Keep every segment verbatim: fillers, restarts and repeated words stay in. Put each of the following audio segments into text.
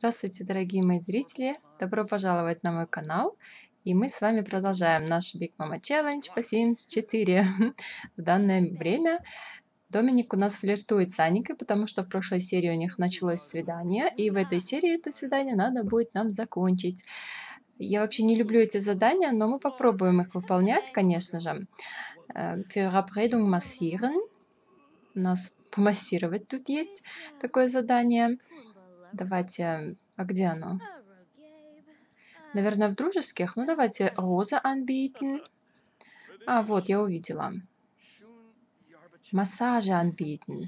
Здравствуйте, дорогие мои зрители! Добро пожаловать на мой канал! И мы с вами продолжаем наш Big Mama Challenge по Sims четыре. В данное время Доминик у нас флиртует с Аникой, потому что в прошлой серии у них началось свидание, и в этой серии это свидание надо будет нам закончить. Я вообще не люблю эти задания, но мы попробуем их выполнять, конечно же. Verabredung massieren. У нас помассировать тут есть такое задание. Давайте, а где оно? Наверное, в дружеских. Ну, давайте Роза anbieten. А, вот, я увидела. Массажи anbieten.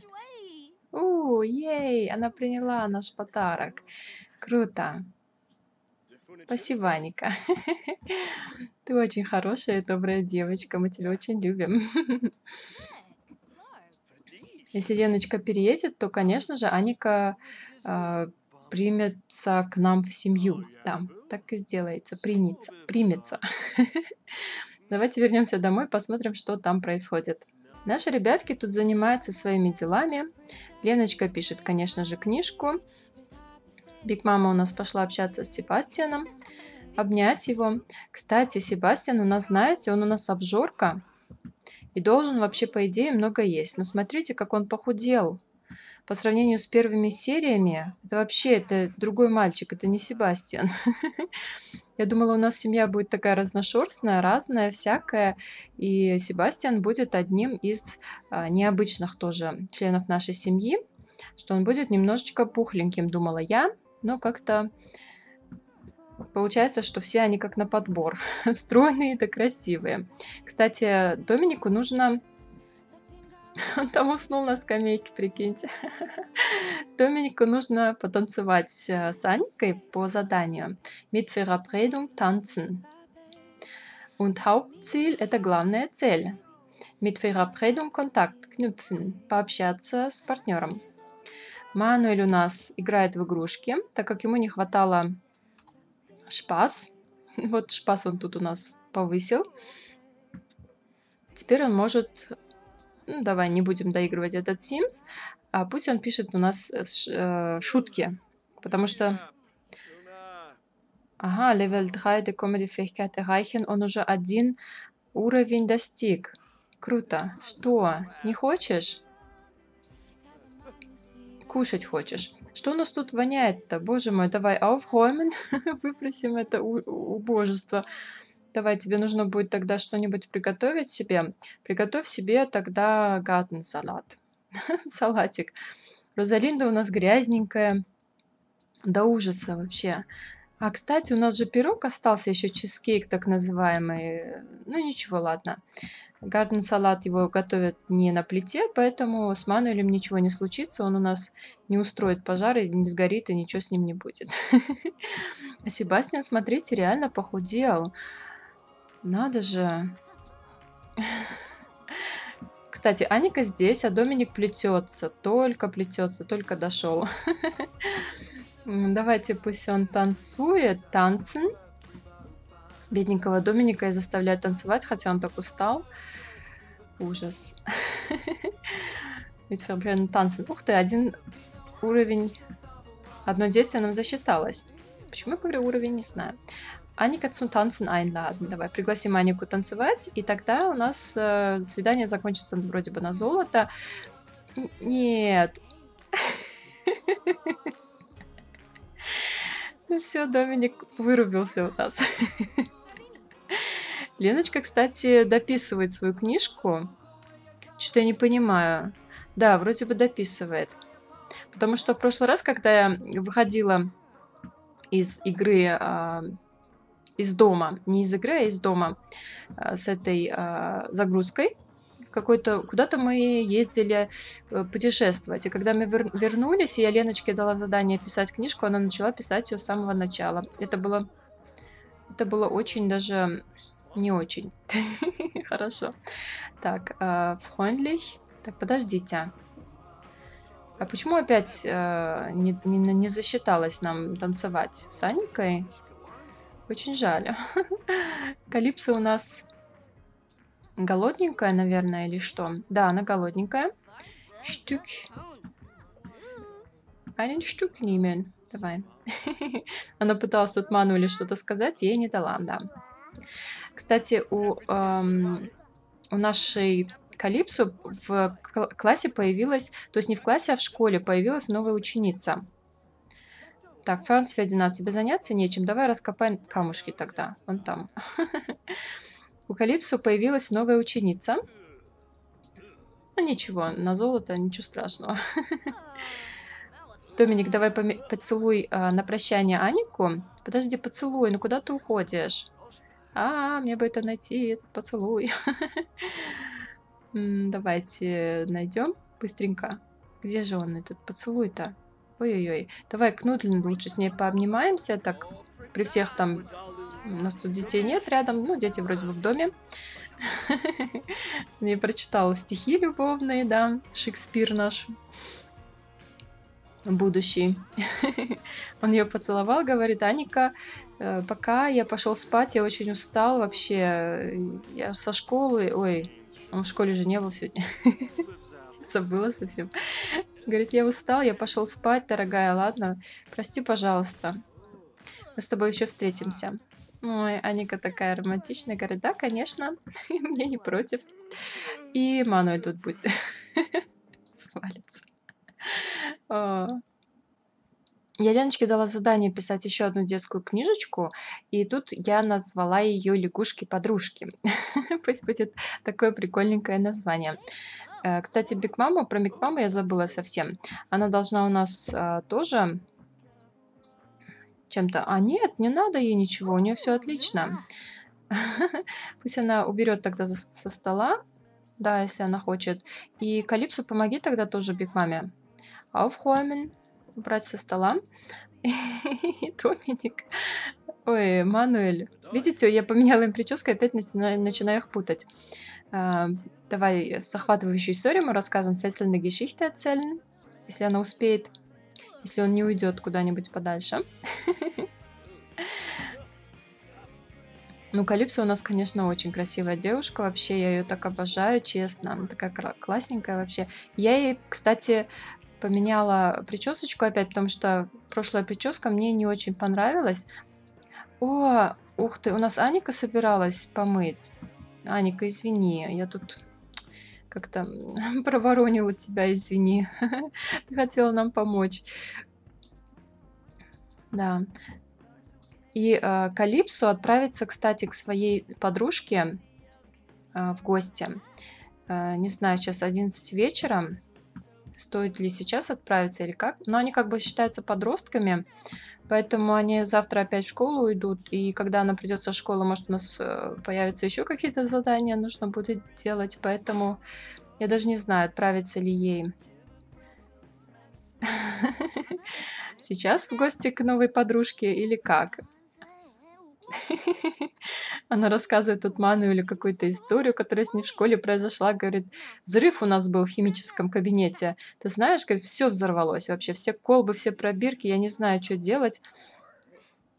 О, ей, она приняла наш подарок. Круто. Спасибо, Аника. Ты очень хорошая и добрая девочка. Мы тебя очень любим. Если Леночка переедет, то, конечно же, Аника э, примется к нам в семью. Да, так и сделается. Принится, примется. Давайте вернемся домой, посмотрим, что там происходит. Наши ребятки тут занимаются своими делами. Леночка пишет, конечно же, книжку. Биг Мама у нас пошла общаться с Себастьяном, обнять его. Кстати, Себастьян у нас, знаете, он у нас обжорка. И должен вообще, по идее, много есть. Но смотрите, как он похудел. По сравнению с первыми сериями, это вообще это другой мальчик, это не Себастьян. Я думала, у нас семья будет такая разношерстная, разная, всякая. И Себастьян будет одним из необычных тоже членов нашей семьи. Что он будет немножечко пухленьким, думала я. Но как-то получается, что все они как на подбор. Стройные да красивые. Кстати, Доминику нужно... Он там уснул на скамейке, прикиньте. Доминику нужно потанцевать с Аникой по заданию. Mit Verabredung tanzen. Und Hauptziel – это главная цель. Mit Verabredung Kontakt knüpfen. Пообщаться с партнером. Мануэль у нас играет в игрушки, так как ему не хватало... шпас. Вот шпас он тут у нас повысил. Теперь он может... Ну, давай не будем доигрывать этот Sims. А пусть он пишет у нас шутки. Потому что... Ага, левел три de Comedy-Fähigkeit erreichen. Он уже один уровень достиг. Круто. Что? Не хочешь? Кушать хочешь. Что у нас тут воняет-то? Боже мой, давай aufräumen, выбросим это убожество. Давай, тебе нужно будет тогда что-нибудь приготовить себе. Приготовь себе тогда гартенсалат. Салатик. Розалинда у нас грязненькая. До ужаса вообще. А, кстати, у нас же пирог остался, еще чизкейк так называемый. Ну, ничего, ладно. Гарден-салат его готовят не на плите, поэтому с Мануэлем ничего не случится. Он у нас не устроит пожары, не сгорит и ничего с ним не будет. А Себастьян, смотрите, реально похудел. Надо же. Кстати, Аника здесь, а Доминик плетется. Только плетется, только дошел. Давайте пусть он танцует. Танцен. Бедненького Доминика и заставляет танцевать, хотя он так устал. Ужас. Ведь проблема танцы. Ух ты, один уровень. Одно действие нам засчиталось. Почему я говорю уровень, не знаю. Аника цу танцен айнладен. Давай, пригласим Анику танцевать. И тогда у нас э, свидание закончится вроде бы на золото. Нет. Ну все, Доминик вырубился у нас. Леночка, кстати, дописывает свою книжку. Что-то я не понимаю. Да, вроде бы дописывает. Потому что в прошлый раз, когда я выходила из игры, э, из дома, не из игры, а из дома, э, с этой э, загрузкой, какой-то куда-то мы ездили путешествовать. И когда мы вер вернулись, и я Леночке дала задание писать книжку, она начала писать ее с самого начала. Это было, это было очень даже не очень. Хорошо. Так, freundlich. Так, подождите. А почему опять э, не, не, не засчиталось нам танцевать с Аникой? Очень жаль. Калипсо у нас... Голодненькая, наверное, или что? Да, она голодненькая. Штюк. Один штюк немен. Давай. Она пыталась тут Мануэлю что-то сказать, ей не дала, да. Кстати, у, эм, у нашей Калипсо в классе появилась, то есть не в классе, а в школе появилась новая ученица. Так, Франц Фердинанд, тебе заняться нечем? Давай раскопаем камушки тогда, вон там. У Калипсо появилась новая ученица. Ну ничего, на золото ничего страшного. Доминик, давай поцелуй а, на прощание Анику. Подожди, поцелуй, ну куда ты уходишь? А, мне бы это найти, этот поцелуй. Давайте найдем быстренько. Где же он, этот поцелуй-то? Ой-ой-ой. Давай к Нудлин лучше с ней пообнимаемся. Так, при всех там... У нас тут детей нет рядом. Ну, дети вроде бы в доме. Не прочитала стихи любовные, да. Шекспир наш. Будущий. Он ее поцеловал, говорит: Аника, пока я пошел спать, я очень устал вообще. Я со школы... Ой, он в школе же не был сегодня. Забыла совсем. Говорит, я устал, я пошел спать, дорогая, ладно? Прости, пожалуйста. Мы с тобой еще встретимся. Ой, Аника такая романтичная. Говорит, да, конечно, мне не против. И Мануэль тут будет свалиться. Я Леночке дала задание писать еще одну детскую книжечку, и тут я назвала ее «Лягушки-подружки». Пусть будет такое прикольненькое название. Кстати, Big Mama, про Big Mama я забыла совсем. Она должна у нас а, тоже чем-то... А нет, не надо ей ничего, у нее все отлично. Пусть она уберет тогда со стола, да, если она хочет. И Калипсо, помоги тогда тоже Big Mama. Aufräumen, убрать со стола. И Доминик. Ой, Мануэль. Видите, я поменяла им прическу и опять начинаю, начинаю их путать. А, давай захватывающую историю мы рассказываем. Fesselnde Geschichte erzählen. Если она успеет. Если он не уйдет куда-нибудь подальше. Ну, Калипсо у нас, конечно, очень красивая девушка. Вообще, я ее так обожаю, честно. Она такая классненькая вообще. Я ей, кстати... Поменяла причесочку опять, потому что прошлая прическа мне не очень понравилась. О, ух ты, у нас Аника собиралась помыть. Аника, извини, я тут как-то проворонила тебя, извини. Ты хотела нам помочь. Да. И э, Калипсо отправится, кстати, к своей подружке э, в гости. Э, не знаю, сейчас одиннадцать вечера. Стоит ли сейчас отправиться или как. Но они как бы считаются подростками, поэтому они завтра опять в школу уйдут. И когда она придет со школы, может, у нас появятся еще какие-то задания, нужно будет делать. Поэтому я даже не знаю, отправится ли ей сейчас в гости к новой подружке или как. Она рассказывает тут Мануэлю какую-то историю, которая с ней в школе произошла. Говорит, взрыв у нас был в химическом кабинете. Ты знаешь, говорит, все взорвалось вообще. Все колбы, все пробирки, я не знаю, что делать.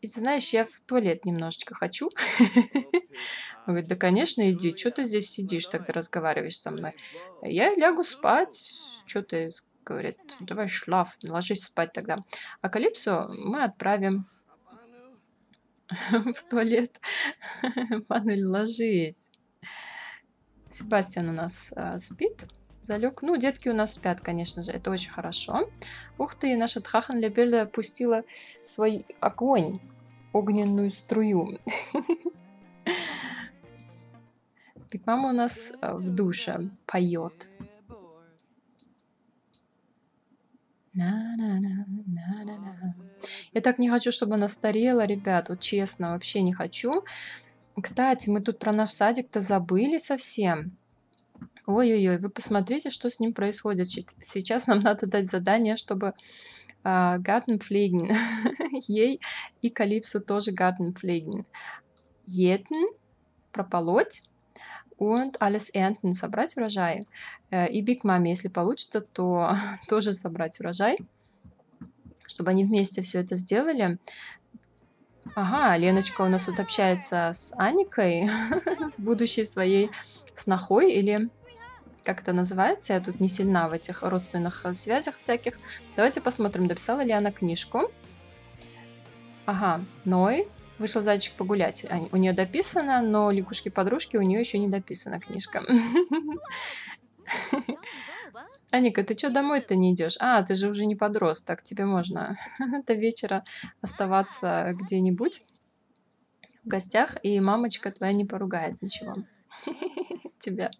И ты знаешь, я в туалет немножечко хочу. Он говорит, да, конечно, иди. Что ты здесь сидишь, тогда разговариваешь со мной? Я лягу спать. Что ты, говорит, давай шлаф, ложись спать тогда. А Калипсо мы отправим в туалет. Мануэль, ложись. Себастьян у нас а, спит. Залег. Ну, детки у нас спят, конечно же. Это очень хорошо. Ух ты, наша Тхахан Лебеля пустила свой огонь. Огненную струю. Big Mama у нас в душе поет. Я так не хочу, чтобы она старела, ребят, вот честно, вообще не хочу. Кстати, мы тут про наш садик-то забыли совсем. Ой-ой-ой, вы посмотрите, что с ним происходит. Сейчас нам надо дать задание, чтобы э, Gartenpflegen, ей и Калипсо тоже Gartenpflegen. Jäten, прополоть. Und alles ernten, собрать урожай. И Big Mama, если получится, то тоже собрать урожай. Чтобы они вместе все это сделали. Ага, Леночка у нас тут общается с Аникой, с будущей своей снохой, или как это называется, я тут не сильна в этих родственных связях всяких. Давайте посмотрим, дописала ли она книжку. Ага, Ной. Вышел зайчик погулять. У нее дописано, но лягушки-подружки у нее еще не дописана книжка. Аника, ты что домой-то не идешь? А, ты же уже не подросток, тебе можно до вечера оставаться где-нибудь в гостях, и мамочка твоя не поругает ничего тебя.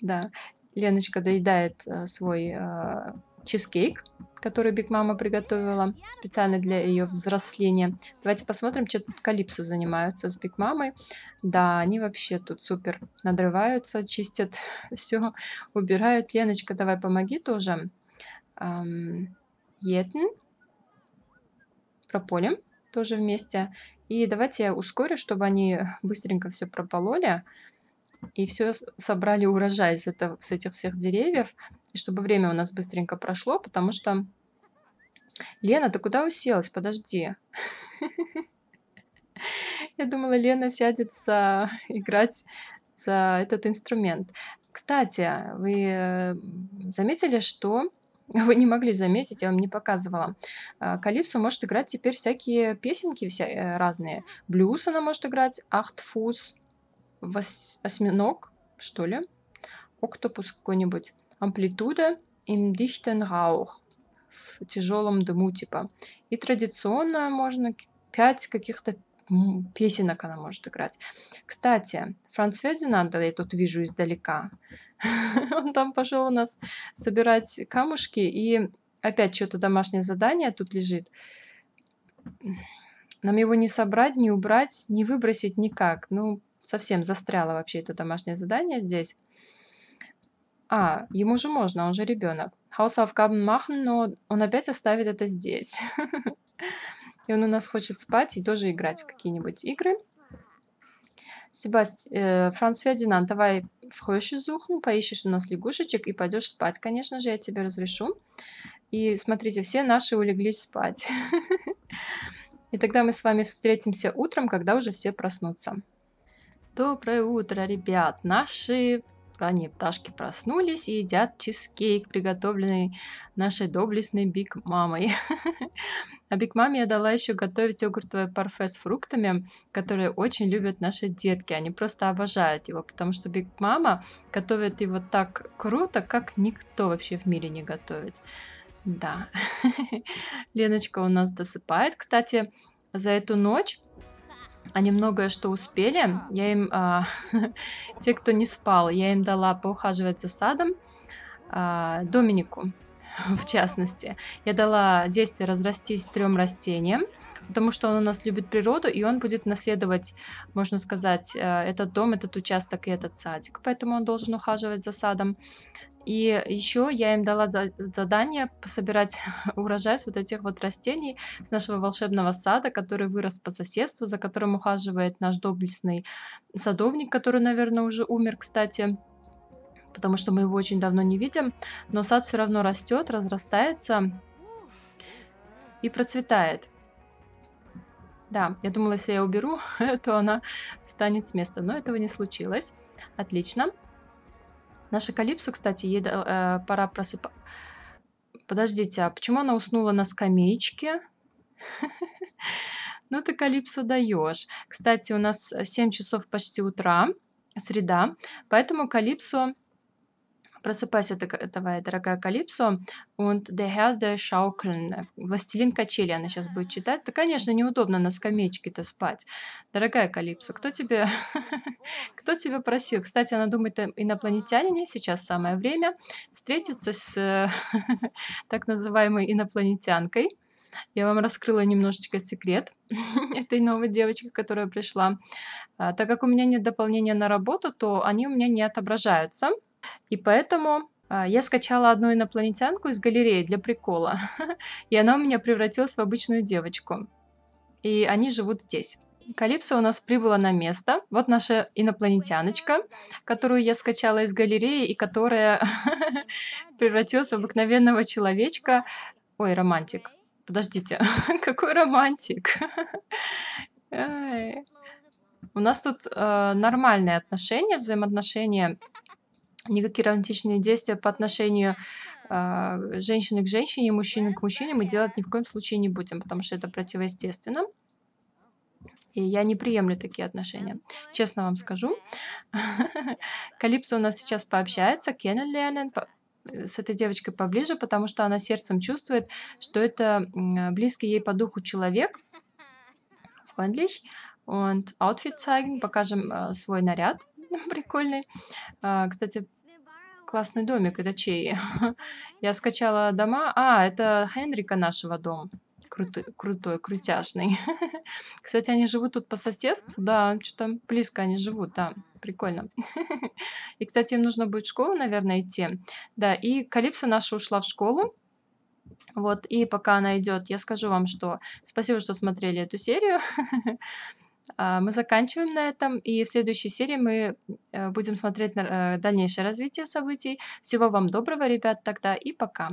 Да, Леночка доедает свой чизкейк, который Big Mama приготовила специально для ее взросления. Давайте посмотрим, что тут Калипсо занимаются с Big Mama. Да, они вообще тут супер надрываются, чистят все, убирают. Леночка, давай помоги тоже. Етн. Прополим тоже вместе. И давайте я ускорю, чтобы они быстренько все пропололи. И все собрали урожай с, это, с этих всех деревьев. И чтобы время у нас быстренько прошло, потому что... Лена, ты куда уселась? Подожди. Я думала, Лена сядется играть за этот инструмент. Кстати, вы заметили, что... Вы не могли заметить, я вам не показывала. Калипсо может играть теперь всякие песенки разные. Блюз она может играть, ахтфуз... Вос... Осьминог, что ли? Октопус какой-нибудь. Амплитуда im dichten Rauch. В тяжелом дыму, типа. И традиционно можно пять каких-то песенок она может играть. Кстати, Франц Фердинанда я тут вижу издалека. Он там пошел у нас собирать камушки. И опять что-то домашнее задание тут лежит. Нам его не собрать, не убрать, не выбросить никак. Ну... Совсем застряло вообще это домашнее задание здесь. А, ему же можно, он же ребенок. Hausaufgaben machen, но он опять оставит это здесь. И он у нас хочет спать и тоже играть в какие-нибудь игры. Себастьян, Франц Фердинанд, давай в Hösche suchen, поищешь у нас лягушечек и пойдешь спать. Конечно же, я тебе разрешу. И смотрите, все наши улеглись спать. И тогда мы с вами встретимся утром, когда уже все проснутся. Доброе утро, ребят! Наши ранние пташки проснулись и едят чизкейк, приготовленный нашей доблестной Big Mama. А Big Mama я дала еще готовить йогуртовое парфе с фруктами, которые очень любят наши детки. Они просто обожают его, потому что Big Mama готовит его так круто, как никто вообще в мире не готовит. Да. Леночка у нас досыпает. Кстати, за эту ночь... Они многое что успели, я им, а, те, кто не спал, я им дала поухаживать за садом, а, Доминику, в частности. Я дала действие разрастись трем растениям, потому что он у нас любит природу, и он будет наследовать, можно сказать, этот дом, этот участок и этот садик, поэтому он должен ухаживать за садом. И еще я им дала задание пособирать урожай с вот этих вот растений, с нашего волшебного сада, который вырос по соседству, за которым ухаживает наш доблестный садовник, который, наверное, уже умер, кстати, потому что мы его очень давно не видим. Но сад все равно растет, разрастается и процветает. Да, я думала, если я уберу, то она встанет с места, но этого не случилось. Отлично. Наша Калипсо, кстати, ей э, пора просыпаться. Подождите, а почему она уснула на скамеечке? Ну ты, Калипсо, даешь. Кстати, у нас семь часов почти утра, среда, поэтому Калипсо... Просыпайся, давай, дорогая Калипсо. Und der Herr der Schaukeln. Властелин качели она сейчас будет читать. Да, конечно, неудобно на скамеечке-то спать. Дорогая Калипсо, кто тебе, кто тебя просил? Кстати, она думает о инопланетянине. Сейчас самое время встретиться с так называемой инопланетянкой. Я вам раскрыла немножечко секрет этой новой девочки, которая пришла. А, так как у меня нет дополнения на работу, то они у меня не отображаются. И поэтому э, я скачала одну инопланетянку из галереи для прикола. И она у меня превратилась в обычную девочку. И они живут здесь. Калипсо у нас прибыла на место. Вот наша инопланетяночка, которую я скачала из галереи и которая превратилась в обыкновенного человечка. Ой, романтик. Подождите, какой романтик? У нас тут э, нормальные отношения, взаимоотношения никакие романтичные действия по отношению э, женщины к женщине, мужчины к мужчине мы делать ни в коем случае не будем, потому что это противоестественно. И я не приемлю такие отношения. Честно вам скажу. Калипсо у нас сейчас пообщается, Кеннель Ленен, с этой девочкой поближе, потому что она сердцем чувствует, что это близкий ей по духу человек. Freundlich. Und Outfit zeigen. Покажем свой наряд. Прикольный. Кстати, классный домик. Это чей? Я скачала дома. А, это Хенрика нашего дома. Крутой, крутой, крутяшный. Кстати, они живут тут по соседству. Да, что-то близко они живут, да. Прикольно. И, кстати, им нужно будет в школу, наверное, идти. Да, и Калипсо наша ушла в школу. Вот, и пока она идет, я скажу вам, что спасибо, что смотрели эту серию. Мы заканчиваем на этом, и в следующей серии мы будем смотреть на дальнейшее развитие событий. Всего вам доброго, ребят, тогда и пока.